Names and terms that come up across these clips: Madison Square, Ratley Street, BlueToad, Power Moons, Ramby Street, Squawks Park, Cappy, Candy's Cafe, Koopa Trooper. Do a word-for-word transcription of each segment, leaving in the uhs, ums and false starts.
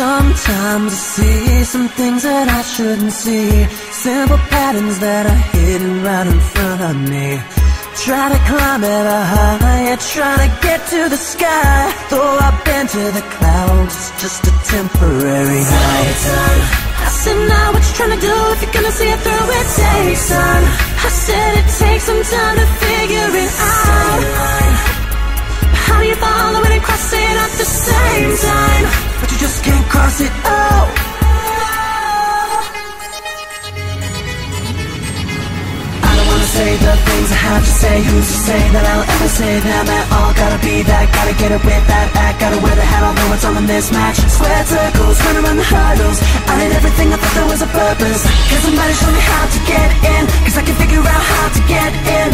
Sometimes I see some things that I shouldn't see. Simple patterns that are hidden right in front of me. Try to climb ever higher, try to get to the sky. Though I've been to the clouds, it's just a temporary high. I said, now what you trying to do if you're gonna see it through? It takes time. I said it takes some time to figure it out. How do you follow it and cross it at the same time? But you just can't cross it out. Say the things I have to say, who's to say that I'll ever say them at all? Gotta be that, gotta get it with that act. Gotta wear the hat, although it's all a mismatch. Square circles, run around the hurdles. I did everything, I thought there was a purpose. Can somebody show me how to get in? Cause I can figure out how to get in.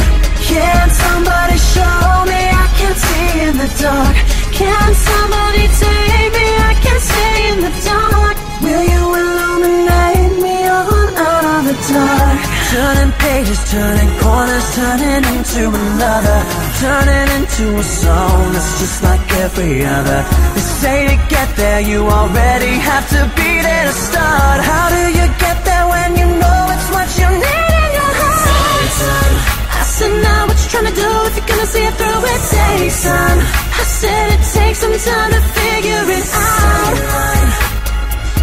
Can somebody show me? I can't see in the dark. Can somebody take me? I can't stay in the dark. Will you illuminate me all out of the dark? Turning pages, turning corners, turning into another. Turning into a song that's just like every other. They say to get there you already have to be there to start. How do you get there when you know it's what you need in your heart? I said, now what you trying to do if you're gonna see it through? It takes time. I said it takes some time to figure it out.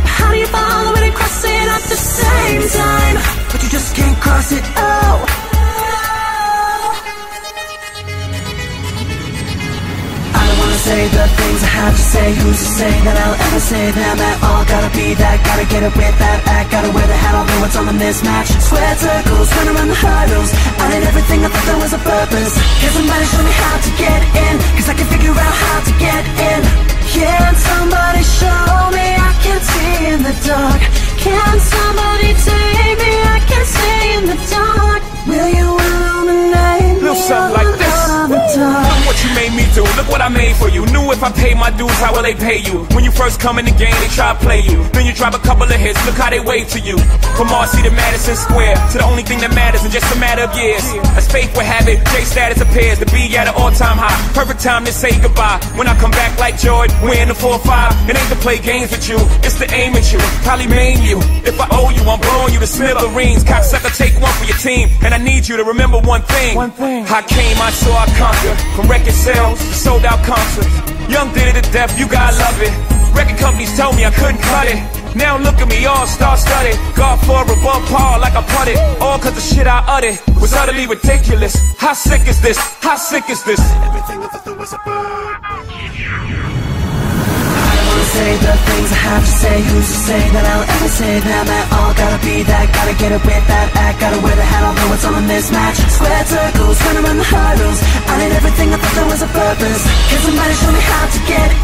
How do you follow it and cross it at the same time? But you just can't cross it out. I don't wanna say the things I have to say. Who's to say that I'll ever say them at all? Gotta be that, gotta get it with that act. Gotta wear the hat, although it's all a mismatch. Square circles, run around the hurdles. I did everything, I thought there was a purpose. Can somebody show me how to get in? Cause I can figure out how to get in. Can somebody show me? I can't see in the dark. Can somebody take me? I can't stay in the dark. Will you illuminate me? Little something like this. Look what you made me do. Look what I made for you. Knew if I paid my dues, how will they pay you? When you first come in the game, they try to play you. Then you drop a couple of hits. Look how they wave to you. From R C to Madison Square, to the only thing that matters in just a matter of years. As fate would have it, J status appears to be at an all-time high. Perfect time to say goodbye. When I come back like Jordan, we're in the four or five. It ain't to play games with you. It's to aim at you. Probably maim you. If I owe you, I'm blowing you to smithereens. Cocksucker, take one for your team. And I need you to remember one thing. One thing. I came, I saw, I conquered. From record sales to sold out concerts. Young did it to death, you gotta love it. Record companies told me I couldn't cut it. Now look at me, all star-studded. God for a ball par like I putted. All cause the shit I uttered was utterly ridiculous. How sick is this? How sick is this? Everything I thought there was a bird. Say the things I have to say. Who's to say that I'll ever say them at all? Gotta be that, gotta get it with that act. Gotta wear the hat, although it's all a mismatch. Square circles, run around the hurdles. I did everything, I thought there was a purpose. Can somebody show me how to get